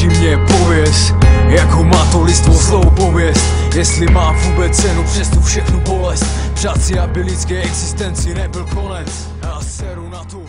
zimnie pověz, jakou má to lidstvo zlou pověst, jestli má vůbec cenu přes tu všechnu bolest, přát si, aby lidské existenci nebyl konec. Já seru na tu